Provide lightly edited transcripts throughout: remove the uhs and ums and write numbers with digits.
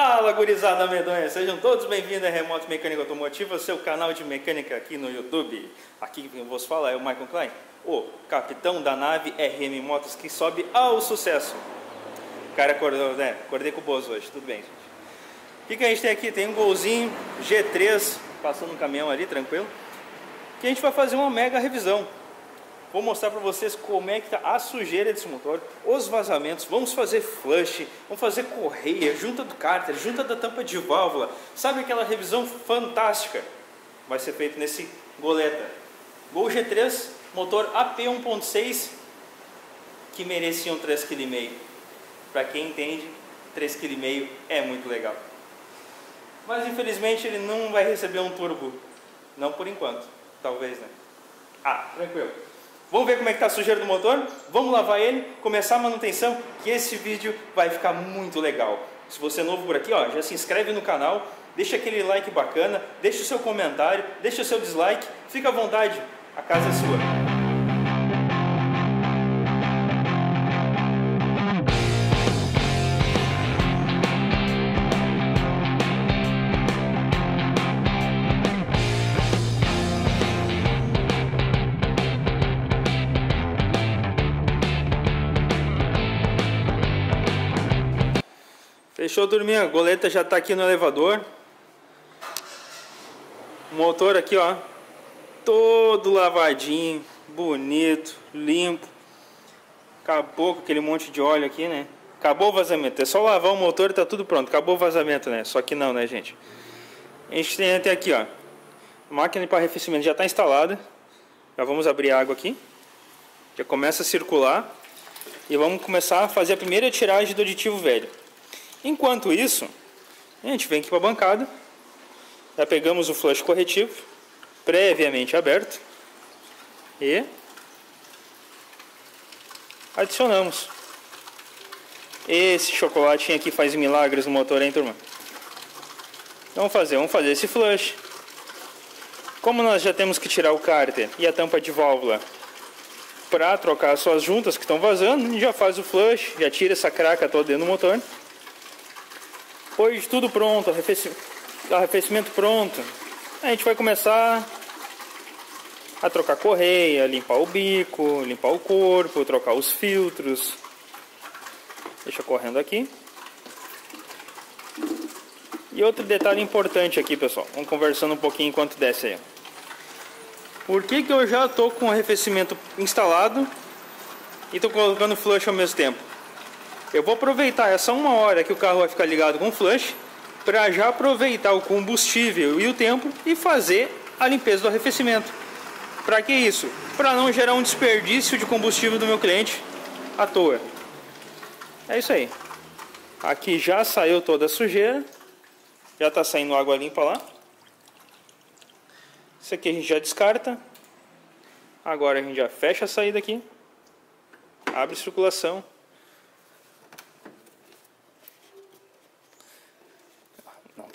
Fala, gurizada medonha! Sejam todos bem-vindos a RM Mecânica Automotiva, seu canal de mecânica aqui no YouTube. Aqui quem vos fala é o Michael Klein, o capitão da nave RM Motos que sobe ao sucesso. O cara acordou, né? Acordei com o Bozo hoje, tudo bem, gente. O que a gente tem aqui? Tem um golzinho G3 passando um caminhão ali, tranquilo. Que a gente vai fazer uma mega revisão. Vou mostrar para vocês como é que tá a sujeira desse motor, os vazamentos, vamos fazer flush, vamos fazer correia, junta do cárter, junta da tampa de válvula. Sabe aquela revisão fantástica? Vai ser feito nesse goleta. Gol G3, motor AP 1.6, que mereciam 3,5 kg. Para quem entende, 3,5 kg é muito legal. Mas infelizmente ele não vai receber um turbo. Não por enquanto, talvez, né? Ah, tranquilo. Vamos ver como é que está a sujeira do motor, vamos lavar ele, começar a manutenção, que esse vídeo vai ficar muito legal. Se você é novo por aqui, ó, já se inscreve no canal, deixa aquele like bacana, deixa o seu comentário, deixa o seu dislike, fica à vontade, a casa é sua. Deixou dormir, a goleta já está aqui no elevador. Motor aqui, ó, todo lavadinho, bonito, limpo. Acabou com aquele monte de óleo aqui, né? Acabou o vazamento, é só lavar o motor e tá tudo pronto. Acabou o vazamento, né? Só que não, né, gente? A gente tem até aqui, ó, máquina para arrefecimento já está instalada. Já vamos abrir a água aqui. Já começa a circular. E vamos começar a fazer a primeira tiragem do aditivo velho. Enquanto isso, a gente vem aqui para a bancada, já pegamos o flush corretivo, previamente aberto, e adicionamos. Esse chocolatinho aqui faz milagres no motor, hein, turma? Vamos fazer esse flush. Como nós já temos que tirar o cárter e a tampa de válvula para trocar as suas juntas que estão vazando, a gente já faz o flush, já tira essa craca toda dentro do motor. Hoje tudo pronto, arrefecimento pronto. A gente vai começar a trocar correia, limpar o bico, limpar o corpo, trocar os filtros. Deixa correndo aqui. E outro detalhe importante aqui, pessoal. Vamos conversando um pouquinho enquanto desce aí. Por que que eu já estou com o arrefecimento instalado e estou colocando flush ao mesmo tempo? Eu vou aproveitar essa uma hora que o carro vai ficar ligado com o flush para já aproveitar o combustível e o tempo e fazer a limpeza do arrefecimento. Para que isso? Para não gerar um desperdício de combustível do meu cliente à toa. É isso aí. Aqui já saiu toda a sujeira. Já está saindo água limpa lá. Isso aqui a gente já descarta. Agora a gente já fecha a saída aqui. Abre circulação.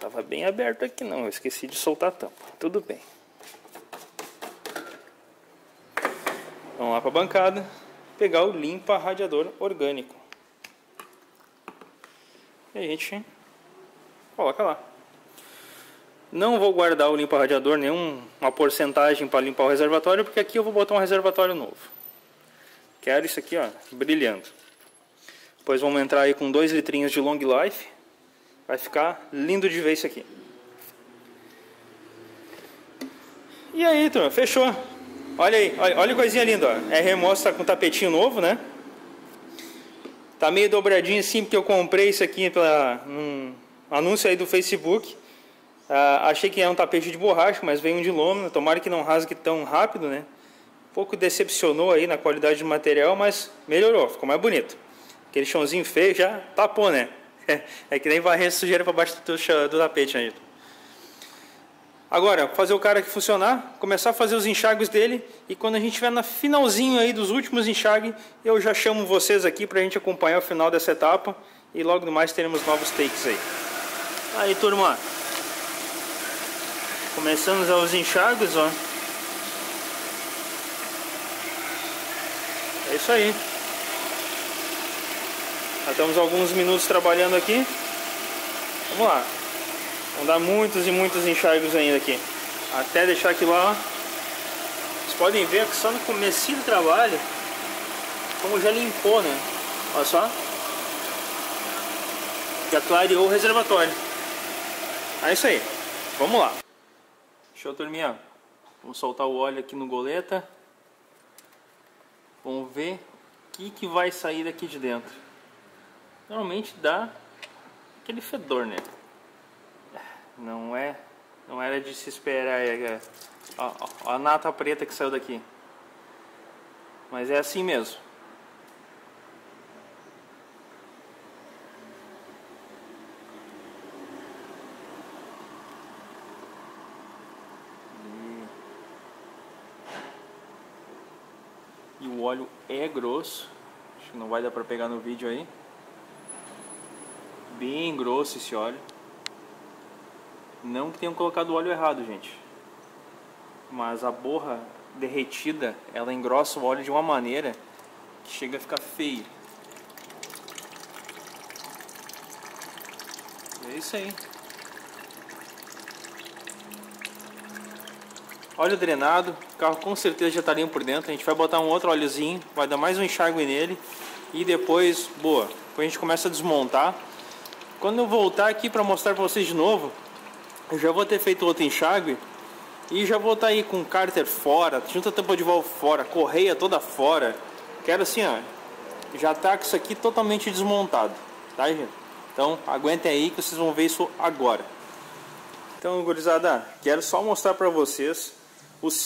Estava bem aberto aqui, não, eu esqueci de soltar a tampa, tudo bem. Vamos lá para a bancada, pegar o limpa radiador orgânico. E a gente coloca lá. Não vou guardar o limpa radiador, nenhuma porcentagem para limpar o reservatório, porque aqui eu vou botar um reservatório novo. Quero isso aqui, ó, brilhando. Depois vamos entrar aí com 2 litrinhos de long life. Vai ficar lindo de ver isso aqui. E aí, turma, fechou. Olha aí, olha que coisinha linda, ó. RM Motos tá com tapetinho novo, né? Tá meio dobradinho assim, porque eu comprei isso aqui pela anúncio aí do Facebook. Achei que era um tapete de borracha, mas veio um de lona. Tomara que não rasgue tão rápido, né? Um pouco decepcionou aí na qualidade do material, mas melhorou, ficou mais bonito. Aquele chãozinho feio já tapou, né? É que nem varrer sujeira para baixo do tapete ainda. Agora, fazer o cara aqui funcionar, começar a fazer os enxagos dele. E quando a gente estiver no finalzinho aí dos últimos enxagues, eu já chamo vocês aqui para a gente acompanhar o final dessa etapa. E logo mais teremos novos takes aí. Aí, turma, começamos aos enxagos, ó. É isso aí. Já estamos alguns minutos trabalhando aqui. Vamos lá. Vão dar muitos e muitos enxergos ainda aqui. Até deixar aqui lá. Vocês podem ver que só no comecinho do trabalho, como já limpou, né? Olha só. Já clareou o reservatório. É isso aí. Vamos lá. Show, turminha. Vamos soltar o óleo aqui no goleta. Vamos ver o que vai sair daqui de dentro. Normalmente dá aquele fedor, né? Não é, não era de se esperar. A nata preta que saiu daqui. Mas é assim mesmo. E o óleo é grosso. Acho que não vai dar pra pegar no vídeo aí. Bem grosso esse óleo. Não que tenham colocado o óleo errado, gente. Mas a borra derretida, ela engrossa o óleo de uma maneira que chega a ficar feio. É isso aí. Óleo drenado, o carro com certeza já está limpo por dentro. A gente vai botar um outro óleozinho, vai dar mais um enxágue nele. E depois, boa, depois a gente começa a desmontar. Quando eu voltar aqui para mostrar para vocês de novo, eu já vou ter feito outro enxágue. E já vou estar aí com o cárter fora, junta a tampa de válvula fora, correia toda fora. Quero assim, ó, já tá com isso aqui totalmente desmontado, tá, gente? Então aguentem aí que vocês vão ver isso agora. Então, gurizada, quero só mostrar pra vocês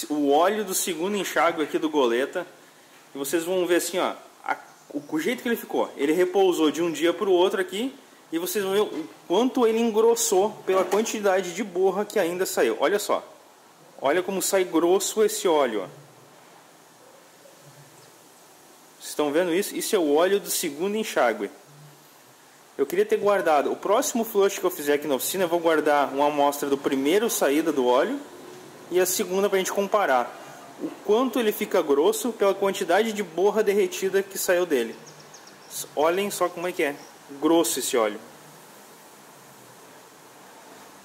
o óleo do segundo enxágue aqui do goleta. E vocês vão ver assim, ó, o jeito que ele ficou. Ele repousou de um dia pro outro aqui. E vocês vão ver o quanto ele engrossou pela quantidade de borra que ainda saiu. Olha só. Olha como sai grosso esse óleo, ó. Vocês estão vendo isso? Isso é o óleo do segundo enxágue. Eu queria ter guardado. O próximo flush que eu fizer aqui na oficina, eu vou guardar uma amostra do primeiro saída do óleo e a segunda para a gente comparar o quanto ele fica grosso pela quantidade de borra derretida que saiu dele. Olhem só como é que é grosso esse óleo.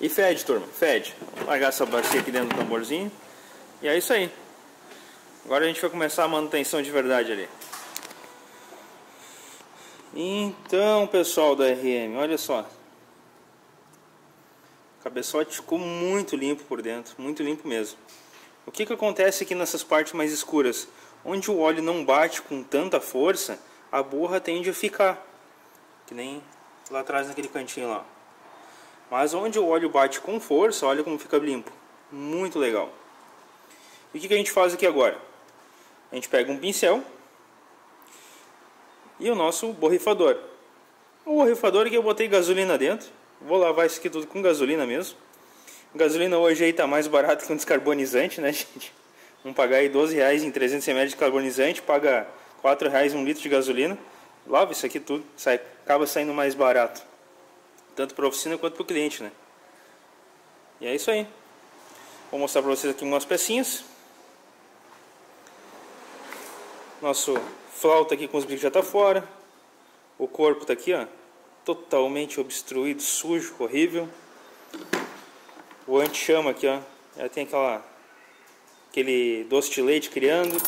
E fede, turma, fede. Vou largar essa bacia aqui dentro do tamborzinho. E é isso aí. Agora a gente vai começar a manutenção de verdade ali. Então, pessoal da RM, olha só. O cabeçote ficou muito limpo por dentro, muito limpo mesmo. O que acontece aqui nessas partes mais escuras? Onde o óleo não bate com tanta força, a borra tende a ficar. Que nem lá atrás naquele cantinho lá. Mas onde o óleo bate com força, olha como fica limpo. Muito legal. E o que a gente faz aqui agora? A gente pega um pincel e o nosso borrifador. O borrifador que eu botei gasolina dentro. Vou lavar isso aqui tudo com gasolina mesmo. Gasolina hoje aí tá mais barato que um descarbonizante, né, gente? Vamos pagar aí R$12 em 300 ml de carbonizante, paga R$4 um litro de gasolina. Lava isso aqui tudo, acaba saindo mais barato. Tanto para a oficina quanto para o cliente, né? E é isso aí. Vou mostrar para vocês aqui umas pecinhas. Nosso flauta aqui com os bicos já tá fora. O corpo tá aqui, ó, totalmente obstruído, sujo, horrível. O anti-chama aqui, ó, ela tem aquele doce de leite criando.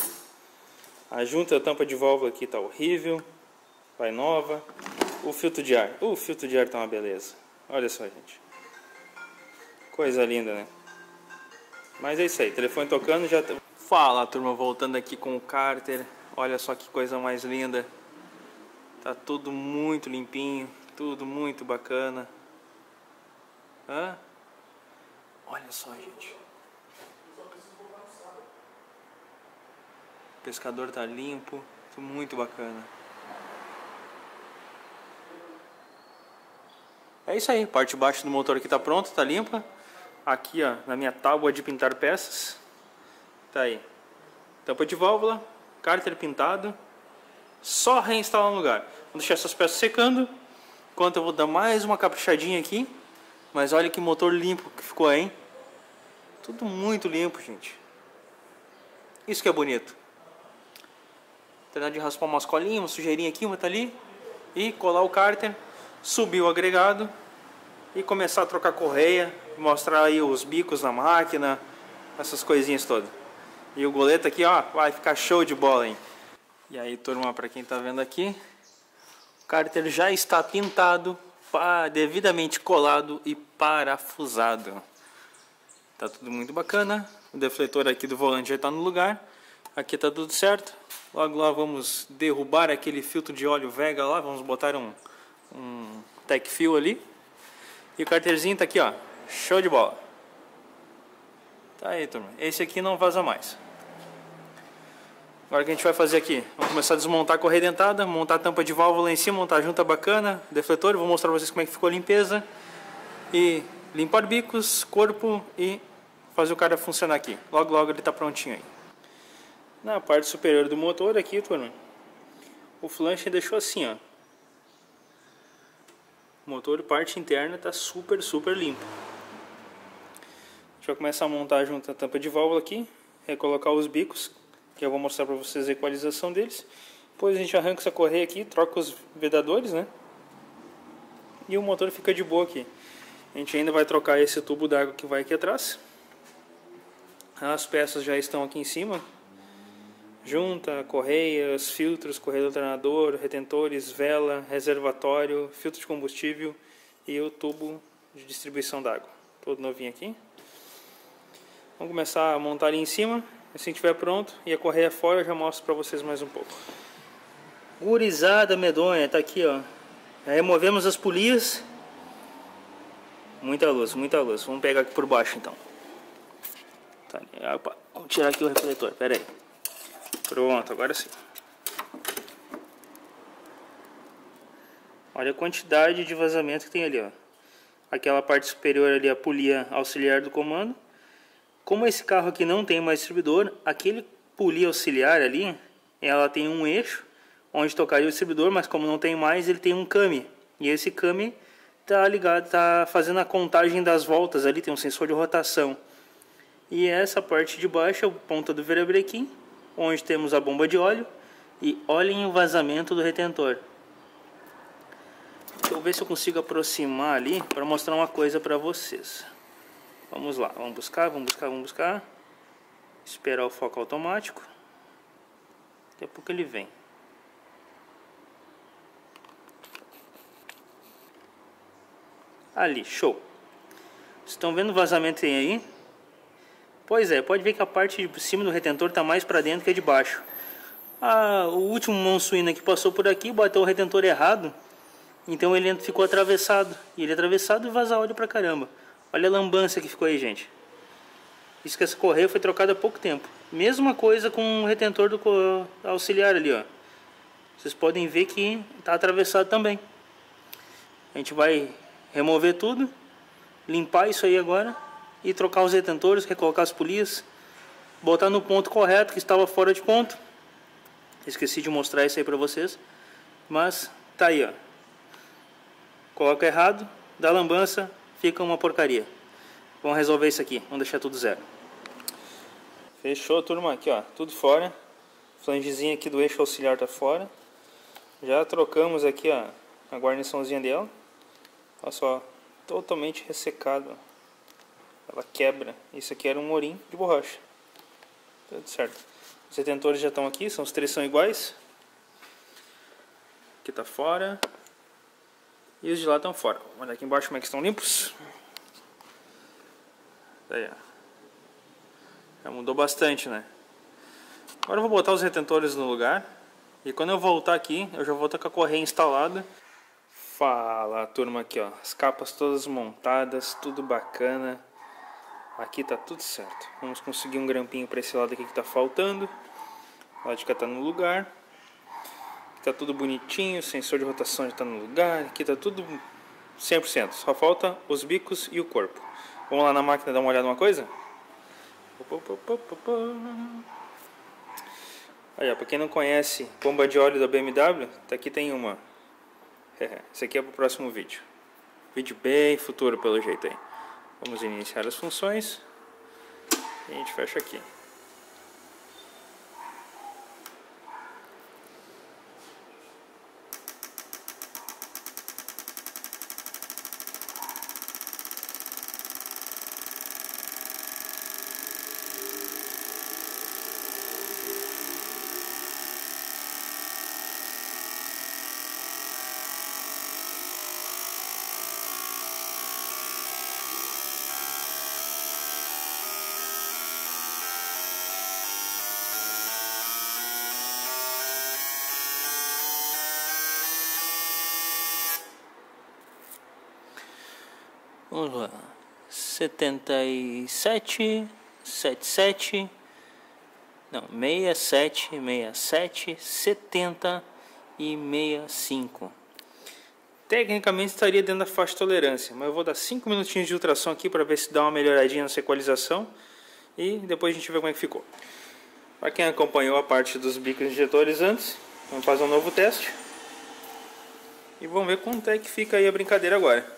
A junta da tampa de válvula aqui tá horrível. Vai nova. O filtro de ar. O filtro de ar tá uma beleza. Olha só, gente. Coisa linda, né? Mas é isso aí. Telefone tocando já... Fala, turma. Voltando aqui com o cárter. Olha só que coisa mais linda. Tá tudo muito limpinho. Tudo muito bacana. Hã? Olha só, gente. O pescador tá limpo. Tudo muito bacana. É isso aí, parte de baixo do motor aqui tá pronta, tá limpa. Aqui, ó, na minha tábua de pintar peças. Tá aí. Tampa de válvula, cárter pintado. Só reinstalar no lugar. Vou deixar essas peças secando. Enquanto eu vou dar mais uma caprichadinha aqui. Mas olha que motor limpo que ficou, hein? Tudo muito limpo, gente. Isso que é bonito. Terminar de raspar umas colinhas, uma sujeirinha aqui, uma tá ali. E colar o cárter. Subiu o agregado, e começar a trocar correia, mostrar aí os bicos na máquina, essas coisinhas todas. E o goleta aqui, ó, vai ficar show de bola, hein? E aí, turma, para quem tá vendo aqui, o cárter já está pintado, devidamente colado e parafusado. Tá tudo muito bacana. O defletor aqui do volante já está no lugar. Aqui tá tudo certo. Logo lá vamos derrubar aquele filtro de óleo Vega lá, vamos botar um tech fill ali. E o carterzinho tá aqui, ó, show de bola. Tá aí, turma, esse aqui não vaza mais. Agora o que a gente vai fazer aqui, vamos começar a desmontar a correia dentada, montar a tampa de válvula em cima, montar a junta bacana, defletor, vou mostrar pra vocês como é que ficou a limpeza. E limpar bicos, corpo e fazer o cara funcionar aqui. Logo logo ele tá prontinho aí. Na parte superior do motor aqui, turma, o flanche deixou assim, ó. O motor, parte interna, tá super limpo. Deixa eu começar a montar junto a tampa de válvula aqui, recolocar os bicos, que eu vou mostrar para vocês a equalização deles. Depois a gente arranca essa correia aqui, troca os vedadores, né? E o motor fica de boa aqui. A gente ainda vai trocar esse tubo d'água que vai aqui atrás. As peças já estão aqui em cima. Junta, correias, filtros, correia do alternador, retentores, vela, reservatório, filtro de combustível e o tubo de distribuição d'água. Todo novinho aqui. Vamos começar a montar ali em cima. Assim que estiver pronto e a correia fora, eu já mostro para vocês mais um pouco. Gurizada medonha, tá aqui, ó. Removemos as polias. Muita luz, muita luz. Vamos pegar aqui por baixo então. Tá, opa, vamos tirar aqui o refletor, pera aí. Pronto, agora sim. Olha a quantidade de vazamento que tem ali, ó. Aquela parte superior ali, a polia auxiliar do comando. Como esse carro aqui não tem mais distribuidor, aquele polia auxiliar ali, ela tem um eixo onde tocaria o distribuidor, mas como não tem mais, ele tem um came. E esse came tá ligado, tá fazendo a contagem das voltas ali, tem um sensor de rotação. E essa parte de baixo é a ponta do virabrequim, onde temos a bomba de óleo. E olhem o vazamento do retentor. Deixa eu ver se eu consigo aproximar ali para mostrar uma coisa para vocês. Vamos lá, vamos buscar, vamos buscar, vamos buscar. Esperar o foco automático. Daqui a pouco ele vem. Ali, show. Vocês estão vendo o vazamento que tem aí? Pois é, pode ver que a parte de cima do retentor está mais para dentro que a de baixo. O último Monsuína que passou por aqui bateu o retentor errado, então ele ficou atravessado. E ele atravessado e vaza óleo pra caramba. Olha a lambança que ficou aí, gente. Isso que essa correia foi trocada há pouco tempo. Mesma coisa com o retentor do auxiliar ali, ó. Vocês podem ver que está atravessado também. A gente vai remover tudo, limpar isso aí agora. E trocar os retentores, recolocar as polias, botar no ponto correto, que estava fora de ponto. Esqueci de mostrar isso aí pra vocês, mas tá aí, ó. Coloca errado, dá lambança, fica uma porcaria. Vamos resolver isso aqui, vamos deixar tudo zero. Fechou, turma, aqui ó, tudo fora. Flangezinha aqui do eixo auxiliar tá fora. Já trocamos aqui ó, a guarniçãozinha dela. Olha só, totalmente ressecado. Ela quebra. Isso aqui era um morim de borracha. Tudo certo. Os retentores já estão aqui. Os três são iguais. Aqui tá fora. E os de lá estão fora. Olha aqui embaixo como é que estão limpos. Aí, ó. Já mudou bastante, né? Agora eu vou botar os retentores no lugar. E quando eu voltar aqui, eu já vou estar com a correia instalada. Fala, turma, aqui, ó. As capas todas montadas. Tudo bacana. Aqui tá tudo certo. Vamos conseguir um grampinho para esse lado aqui que tá faltando. O lado de cá tá no lugar. Aqui tá tudo bonitinho. O sensor de rotação já tá no lugar. Aqui tá tudo 100%. Só falta os bicos e o corpo. Vamos lá na máquina dar uma olhada numa coisa? Aí, ó, pra quem não conhece, bomba de óleo da BMW, aqui tem uma. Esse aqui é pro próximo vídeo. Vídeo bem futuro pelo jeito aí. Vamos iniciar as funções e a gente fecha aqui. Vamos lá. 77, não, 67, 70 e 65. Tecnicamente estaria dentro da faixa de tolerância, mas eu vou dar 5 minutinhos de ultrassom aqui para ver se dá uma melhoradinha nessa equalização e depois a gente vê como é que ficou. Para quem acompanhou a parte dos bicos injetores antes, vamos fazer um novo teste e vamos ver quanto é que fica aí a brincadeira agora.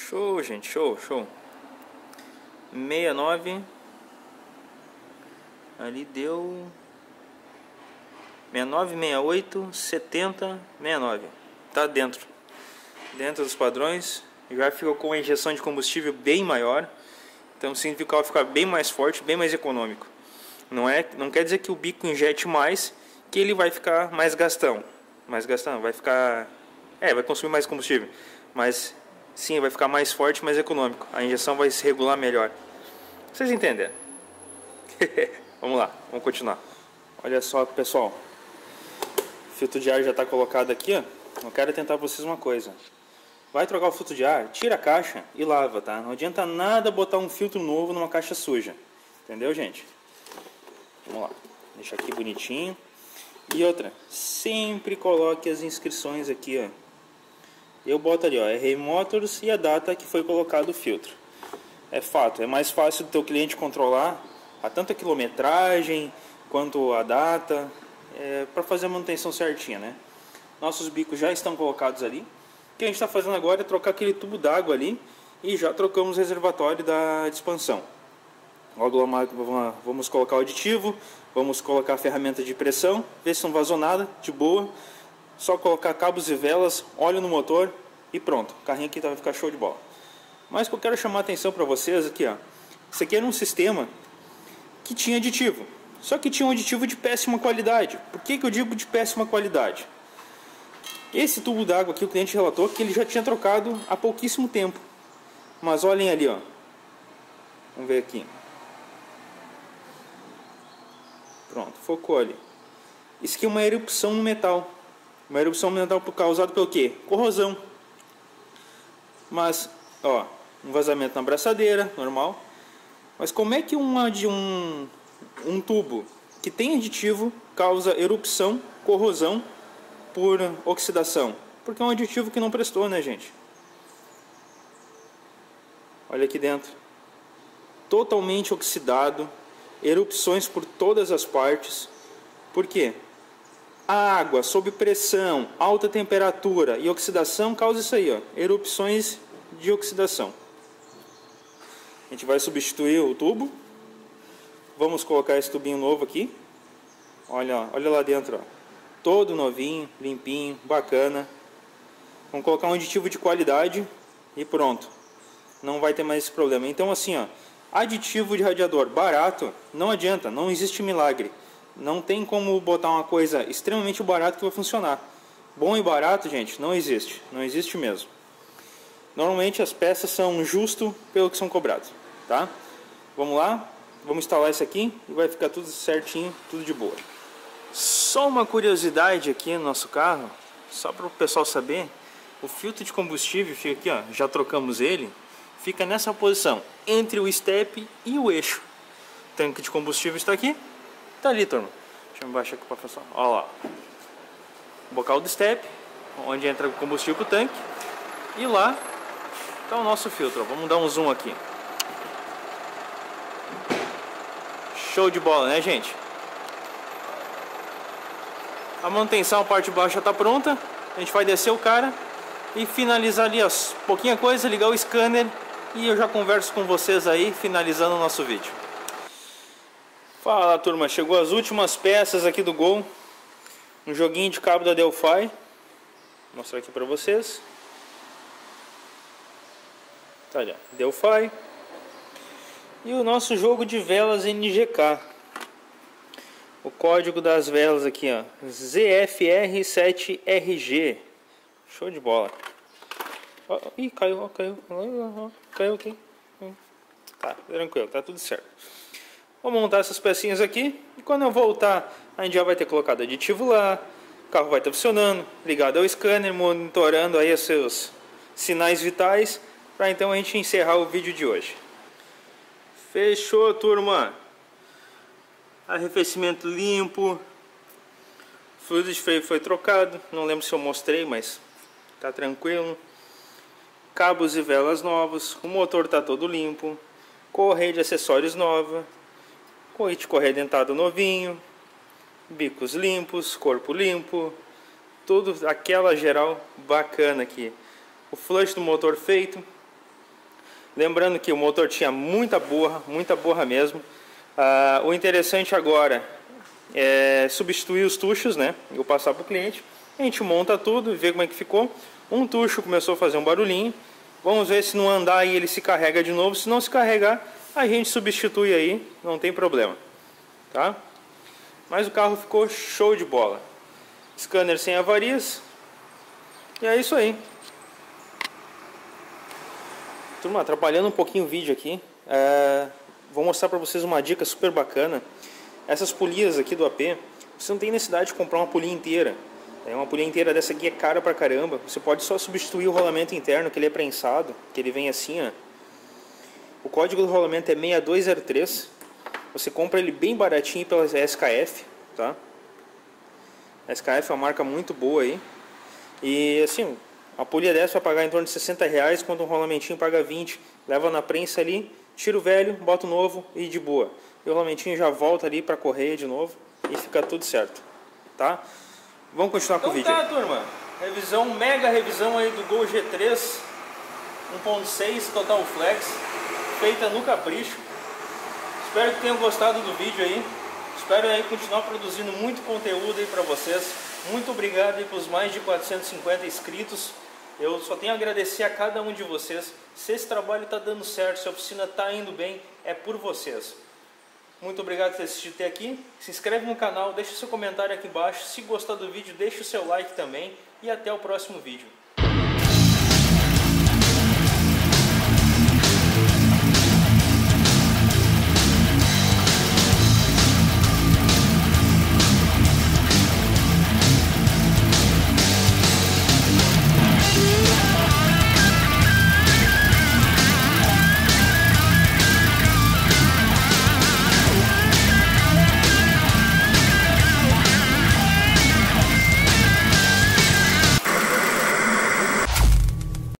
Show, gente, show. 69. Ali deu 69, 68, 70, 69. Tá dentro. Dentro dos padrões. Já ficou com a injeção de combustível bem maior. Então significa que o carro fica bem mais forte, bem mais econômico. Não quer dizer que o bico injete mais, que ele vai ficar mais gastão. Mais gastão, vai ficar... vai consumir mais combustível. Mas... sim, vai ficar mais forte, mais econômico. A injeção vai se regular melhor. Vocês entenderam? Vamos lá, vamos continuar. Olha só, pessoal. O filtro de ar já está colocado aqui, ó. Eu quero tentar pra vocês uma coisa. Vai trocar o filtro de ar, tira a caixa e lava, tá? Não adianta nada botar um filtro novo numa caixa suja. Entendeu, gente? Vamos lá. Deixa aqui bonitinho. E outra, sempre coloque as inscrições aqui, ó. Eu boto ali, ó, RM Motors e a data que foi colocado o filtro. É fato, é mais fácil do teu cliente controlar a tanta quilometragem quanto a data, para fazer a manutenção certinha, né? Nossos bicos já estão colocados ali. O que a gente está fazendo agora é trocar aquele tubo d'água ali e já trocamos o reservatório da expansão. Logo vamos colocar o aditivo, vamos colocar a ferramenta de pressão, ver se não vazou nada, de boa. Só colocar cabos e velas, óleo no motor e pronto. O carrinho aqui vai ficar show de bola. Mas o que eu quero chamar a atenção para vocês aqui, ó. Isso aqui era um sistema que tinha aditivo. Só que tinha um aditivo de péssima qualidade. Por que eu digo de péssima qualidade? Esse tubo d'água aqui o cliente relatou que ele já tinha trocado há pouquíssimo tempo. Mas olhem ali, ó. Vamos ver aqui. Pronto, focou ali. Isso aqui é uma erupção no metal. Uma erupção ambiental causada pelo quê? Corrosão. Mas, ó, um vazamento na abraçadeira, normal. Mas como é que um tubo que tem aditivo causa erupção, corrosão por oxidação? Porque é um aditivo que não prestou, né, gente? Olha aqui dentro. Totalmente oxidado. Erupções por todas as partes. Por quê? A água sob pressão, alta temperatura e oxidação causa isso aí, ó, erupções de oxidação. A gente vai substituir o tubo. Vamos colocar esse tubinho novo aqui. Olha lá dentro, ó. Todo novinho, limpinho, bacana. Vamos colocar um aditivo de qualidade e pronto. Não vai ter mais esse problema. Então assim, ó, aditivo de radiador barato, não adianta, não existe milagre. Não tem como botar uma coisa extremamente barata que vai funcionar. Bom e barato, gente, não existe. Não existe mesmo. Normalmente as peças são justo pelo que são cobradas, tá? Vamos lá, vamos instalar isso aqui e vai ficar tudo certinho, tudo de boa. Só uma curiosidade aqui no nosso carro, só para o pessoal saber. O filtro de combustível fica aqui, ó, já trocamos ele. Fica nessa posição, entre o step e o eixo. O tanque de combustível está aqui. Tá ali, turma. Deixa eu baixar aqui pra pessoal. Olha lá. O bocal do step, onde entra o combustível pro tanque. E lá tá o nosso filtro. Vamos dar um zoom aqui. Show de bola, né, gente? A manutenção, a parte de baixo já tá pronta. A gente vai descer o cara e finalizar ali, ó, pouquinha coisa, ligar o scanner. E eu já converso com vocês aí, finalizando o nosso vídeo. Fala turma, chegou as últimas peças aqui do Gol. Um joguinho de cabo da Delphi. Vou mostrar aqui pra vocês. Tá ali, ó, Delphi. E o nosso jogo de velas NGK. O código das velas aqui, ó, ZFR7RG. Show de bola. Ó, ih, caiu aqui. Tá, tranquilo, tá tudo certo. Vou montar essas pecinhas aqui. E quando eu voltar, a gente já vai ter colocado aditivo lá. O carro vai estar funcionando, ligado ao scanner, monitorando aí os seus sinais vitais. Para então a gente encerrar o vídeo de hoje. Fechou, turma. Arrefecimento limpo. Fluido de freio foi trocado. Não lembro se eu mostrei, mas tá tranquilo. Cabos e velas novos. O motor tá todo limpo. Correia de acessórios nova. Coite de correia dentada novinho. Bicos limpos. Corpo limpo. Tudo aquela geral bacana aqui. O flush do motor feito. Lembrando que o motor tinha muita borra mesmo. O interessante agora é substituir os tuchos, né? Eu passar para o cliente. A gente monta tudo e vê como é que ficou. Um tucho começou a fazer um barulhinho. Vamos ver se não andar aí ele se carrega de novo. Se não se carregar, a gente substitui aí, não tem problema, tá? Mas o carro ficou show de bola. Scanner sem avarias. E é isso aí. Turma, atrapalhando um pouquinho o vídeo aqui, vou mostrar para vocês uma dica super bacana. Essas polias aqui do AP, você não tem necessidade de comprar uma polia inteira. Uma polia inteira dessa aqui é cara pra caramba. Você pode só substituir o rolamento interno, que ele é prensado, que ele vem assim, ó. O código do rolamento é 6203. Você compra ele bem baratinho pela SKF, tá? A SKF é uma marca muito boa aí. E assim, a polia dessa vai pagar em torno de 60 reais, quando um rolamentinho paga 20. Leva na prensa ali, tira o velho, bota o novo e de boa. E o rolamentinho já volta ali para correia de novo e fica tudo certo, tá? Vamos continuar com o vídeo. Então tá, turma. Revisão, mega revisão aí do Gol G3 1.6 Total Flex, feita no capricho. Espero que tenham gostado do vídeo aí. Espero aí continuar produzindo muito conteúdo aí para vocês. Muito obrigado aí pelos mais de 450 inscritos. Eu só tenho a agradecer a cada um de vocês. Se esse trabalho está dando certo, se a oficina está indo bem, é por vocês. Muito obrigado por ter assistido até aqui. Se inscreve no canal, deixa seu comentário aqui embaixo. Se gostar do vídeo, deixa o seu like também. E até o próximo vídeo.